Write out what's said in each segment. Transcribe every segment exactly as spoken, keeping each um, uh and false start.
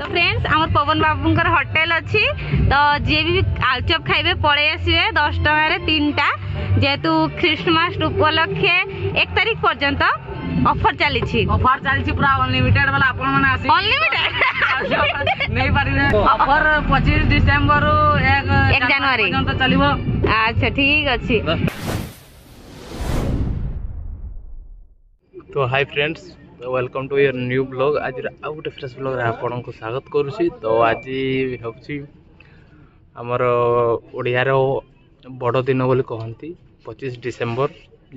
तो फ्रेंड्स आम पवन बाबूंकर होटेल अच्छी तो जी भी आलचप खाइबे पलि आसवे दस टकर तीन टा जेहेतु क्रिसमस उपलक्षे एक तारीख पर्यंत ऑफर चली ऑफर चली पूरा अनलिमिटेड वाला अनलिमिटेड ऑफर पच्चीस डिसेम्बर एक जनवरी चलो। अच्छा ठीक अच्छे। तो hi friends, welcome to your new blog. आज आउ गोटे फ्रेश ब्लॉग आपण को स्वागत करुँची। तो आज हूँ आमर ओडियार बड़ दिन बोली कहती पच्चीस डिसेम्बर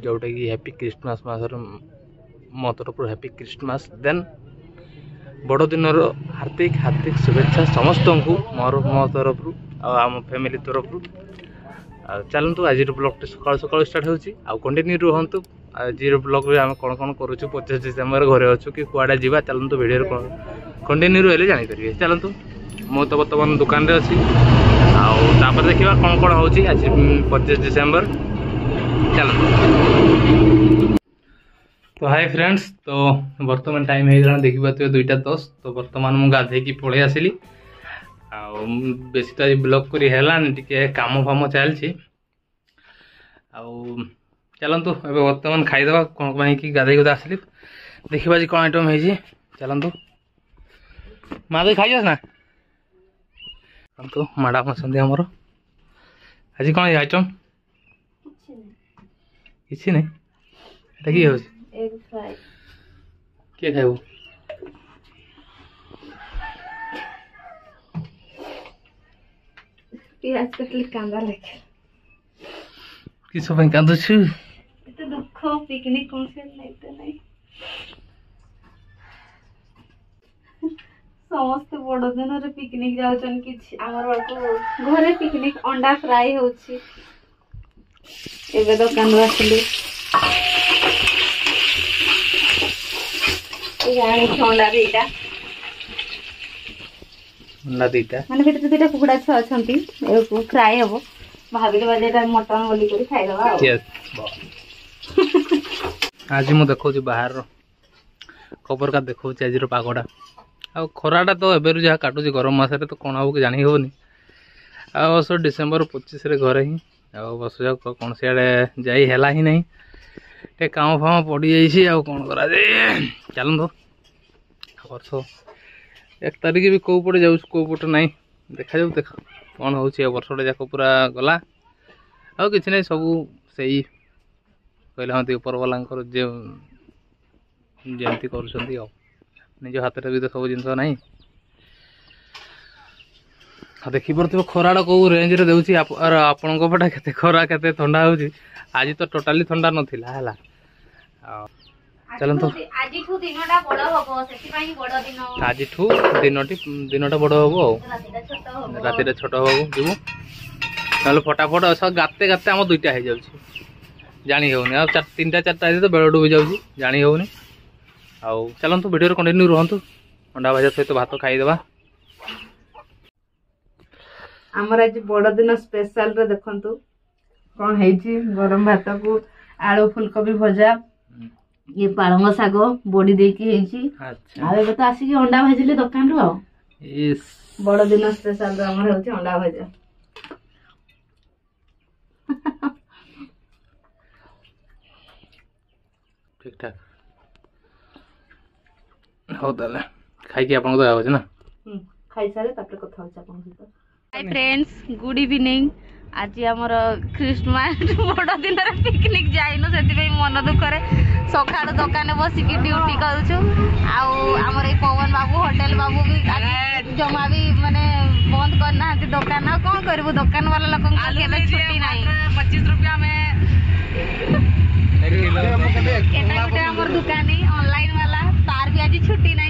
जोटा कि हैप्पी क्रिसमस मासर मो तरफ हैप्पी क्रिसमस देन बड़ दिन हार्दिक हार्दिक शुभेच्छा समस्त को मोर मो तरफ आम फैमिली तरफ। चलतु आज ब्लॉग सका सका स्टार्ट हो कंटिन्यू रुहतु। जीरो ब्लॉग में आम कौन कौन करुचु पच्चीस डिसेम्बर घरे अच्छु कि कुआडे जीवा चलतु भिडियो कंटिन्यू रही जापर। चलतु मो तो बर्तमान दुकान रे अच्छी आपर देखा कौन कौन होची आज पच्चीस डिसेम्बर। चलतु। तो हाय फ्रेंड्स, तो बर्तमान टाइम हो देखिए दुईटा दस। तो बर्तमान मुझे गाधेकी पलि आसली आसी तो आज ब्लॉग करहलानी टे कम फाम चलती। आ चलतु एवं बर्तमान खाईदेवा कौन कहीं कि गाधे गुदा आसली देखा जी कौन आइटम है। चलतु माधे खाई ना तो मैडम अच्छे आमर आज कौन आइटम किसी ना कि किए खाइबू किस कांदु दुख पिकनिक कौन से नहीं समस्त बड़ दिन रे पिकनिक जाउचन किछि हमर बाको घरे पिकनिक अंडा फ्राई होछि एबे दुकान राखली ए यानी अंडा बेटा अंडा बेटा माने बेटा तो बेटा कुकुड़ा छ अछंती ए को फ्राई हबो मटन बोली करी आज मु देखो बाहर खबर का देखो आज पागटा आ खराटा तो एबरू जहाँ काटू गरम मसरे तो कौन हाँ जानी हेनी आस डिसेम्बर पच्चीस घरे ही बस कौन सी जाई हेला ही नहीं टे काम फाम पड़ी जाए कौन करा चलो वर्ष एक तारीख भी कौ पटे जाऊ कौ पटे ना देखा जाऊ देख कौन हो वर्षटा जाक पूरा गला आउ कि नहीं सबू से कहले हाँ उपरवाला जे जमी करज हाथ भी तो सब जिन ना देखी पड़े खराटा कौ रेंज दे आपटा के खरा के ठंडा हो आज तो टोटाली ठंडा नाला है। चलतु आज दिनटा बड़ हम से बड़ दिन आज दिन दिनटा बड़ हम राति छोट हम जीव ना फटाफट सब गाते गाते आम दुईटा हो जाऊँ जाणी हेनी आ तीन टा चार तो बेल डूबी जाऊँ जाणी हेनी। चलतु भिडियो कंटिन्यू रुहतु अंडा भाजा सहित भात खाईदेवा आमर आज बड़ दिन स्पेशल रे देखंतु कौन है गरम भात को आलू फुलकोबी भजा ये पालंग शाग बोड़ी देकी तो आसिक अंडा भाजिले दुकान रू बड़ दिन स्पेशल आमर होची अंडा भजा। ठीक ठाक हो ताले खाइके आपण तो आवज ना हम खाइ सारे तापर कथा होच आपण सहित। Hi friends, good evening. आज हमर क्रिसमस बड़ दिन रे पिकनिक जाइनु सेति भई मन दुख रे सखाड़ दुकान बसिक ड्यूटी करूछु आ हमर ए पवन बाबू होटल बाबू भी जमा भी माने बंद करना है दुकान ना कोन करबो दुकान वाला लोगन के केबे छुट्टी नाही पच्चीस रुपया में दुकान ऑनलाइन वाला तार भी आज छुट्टी नहीं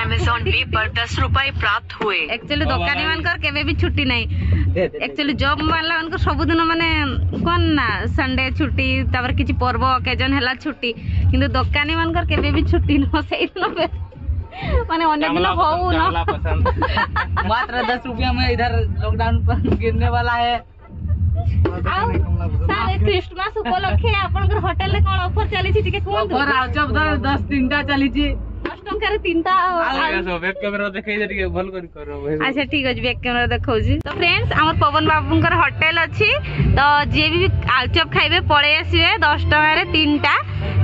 अमेज़न पे पर दस रुपए प्राप्त हुए एक्चुअली दुकानी मानकर केबे भी छुट्टी नहीं एक्चुअली जॉब वाला उनको सब दिन माने कौन ना संडे छुट्टी तवर किछि पर्व ओकेजन हला छुट्टी किंतु दुकानी मानकर केबे भी छुट्टी न सही दिन माने अन्य दिन होउ ना मात्र दस रुपया में इधर लॉकडाउन पर गिरने वाला है। सारे क्रिसमस उपलक्षे आपन होटल रे कोन ऑफर चली छी ठीक कोन ऑफर आउ जब दस तीनटा चली छी आपनकर तीनटा आ बैक कैमरा देखै दे ठीक भल कर करो। अच्छा ठीक अछि बैक कैमरा देखौ छी। तो फ्रेंड्स हमर पवन बाबूनकर होटल अछि तो जे भी आलचप खाइबे पळे आसीबे दस टका रे तीनटा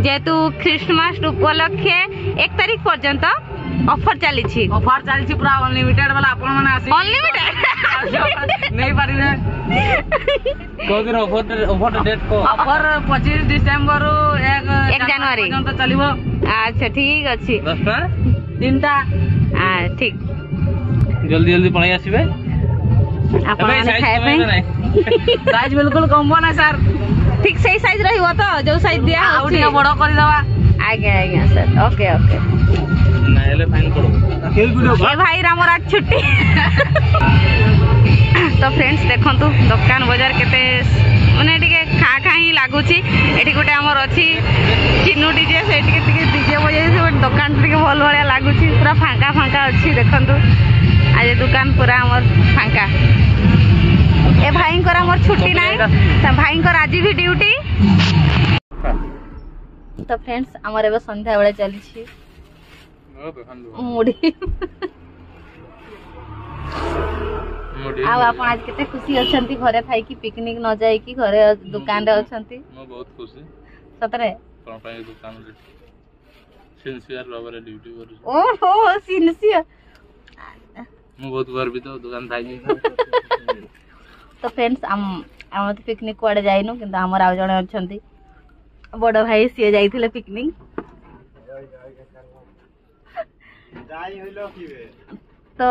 जेतु क्रिसमस उपलक्षे एक तारिख पर्यंत ऑफर चली छी ऑफर चली छी पूरा अनलिमिटेड वाला अपन माने आसी अनलिमिटेड नहीं परिबे को दिन ऑफर ऑफर डेट को ऑफर पच्चीस दिसंबर रो एक जनवरी पर्यंत चलिबो। अच्छा ठीक अछि दस टा तीनटा आ ठीक जल्दी जल्दी पळाई आसीबे अपन माने खाए पे साइज बिल्कुल कम बना सर ठीक सही साइज रहिबो तो जो साइज दिया आउडी बडो कर देबा आगे आगे सर ओके ओके नायले फाइन करो खेल वीडियो ए भाई रामर आज छुट्टी। तो फ्रेंड्स देखंतु दुकान बाजार केते माने ठीके खा खा ही लागु छी एठी गोटे हमर अछि चिन्नु डीजे से ठीके ठीके डीजे बजाई से दुकान ठीके भल भलिया लागु छी पूरा फांका फांका अछि देखंतु आज दुकान पूरा हमर फांका ए भाई कर हमर छुट्टी नाही भाई कर आज भी ड्यूटी। तो फ्रेंड्स हमर एबे संध्या बेला चली छी मोडी मोडी आ आप आज केते खुशी अछंती घरे थाई की पिकनिक न जाई की घरे दुकान रे अछंती म बहुत खुशी सतरे अपन पाई दुकान रे सिनसियर रबर ड्यूटी कर ओ हो सिनसियर म बहुत गर्वित दुकान थाई नहीं। तो फ्रेंड्स हम हम तो पिकनिक कोडे जाइनु किंतु हमर आ जने अछंती बड़ भाई से जाईथिले पिकनिक जाई होलो किबे तो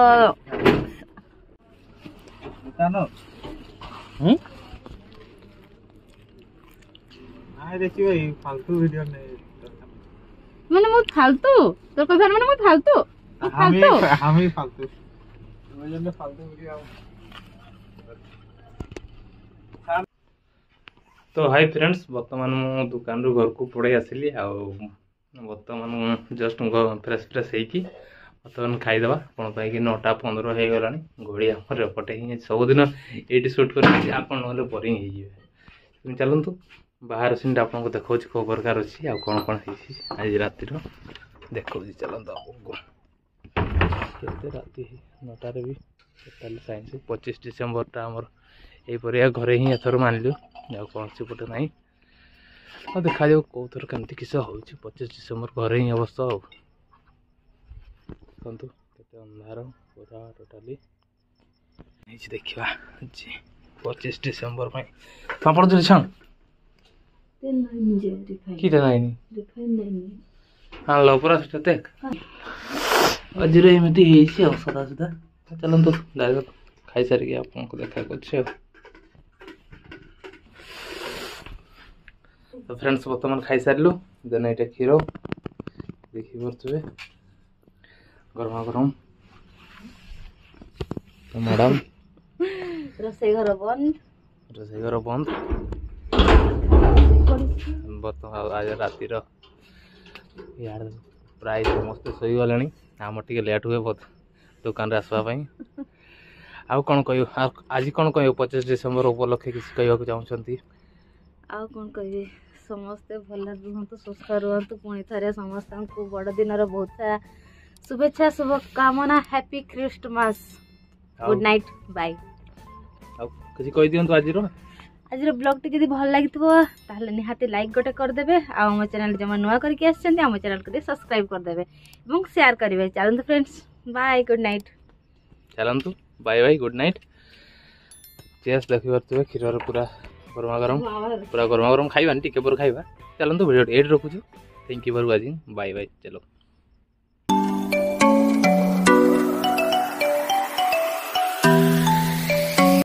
बतानो हम आय देखियो ई फालतू वीडियो ने माने मो फालतू तो कोइ माने मो फालतू हम हम ही फालतू वो जने फालतू वीडियो। तो हाय फ्रेंड्स वर्तमान मो दुकान रो घर को पड़े आसली आ बर्तमान जस्ट फ्रेश फ्रेश होगी बर्तमान खाईदेव आपकी नौटा पंद्रह हो गला घड़ी आम पटे ही सबुदिन ये सुट करके आपल बोरींग हो चलतु बाहर सीन आपको देखा खबरकार अच्छी आ कौन कौन आज रातिर देखा चलता आपको रात नौटार भी टोटाली साइंस पच्चीस डिसेम्बरटा आमर यहीपरिया घरे ही एथर मानलु आ कौन से पटे ना हाँ देखा जाऊ कौ थर कमी किस हो पचिश डिसेम्बर घरे ही अवस्था हो देखु के अंधार पूरा टोटाली देखा पचिश डिसेम्बर पापड़ जो छाण कि हाँ लो पूरा देख आज एमती सदा सुधा चलत डायरेक्ट खाई सारे आपन को देखा कर। तो फ्रेंड्स बर्तमान खाई सारू देन ये क्षीर देखिपे गरमा गरम तो मैडम रोसई घर बंद रोसई घर बंद बर्तमान आज रातिर यार प्राय समस्ते शोगले आम टे लेट हुए बहुत दुकान आसवाई आउ कौन कह आज कौन कह पचिश डिसेम्बर उपलक्षे किसी कहवाक चाहते आउ कौन कह समस्ते भल रुहतु सुस्थ रुहतु पुणी थे समस्त बड़दिन बहुत सारा शुभेच्छा शुभकामना happy Christmas good night bye किसी कह दियंतु आज आज ब्लॉग टी जब भल लगी ताहले निहाती लाइक गोटे करदे आम चैनल जमा नुआ करके आम चैनल को सब्सक्राइब करदे और शेयर करेंगे। चलते फ्रेंड्स बाय गुड नाइट चलतु बाय बाय गुड नाइट चेस देख पारे क्षीर पूरा गरमा गरम पूरा गरमा गरम खाइबानी टिके पर खाइबा चलतु भिडियो एड रखुछु thank you for watching bye bye चलो।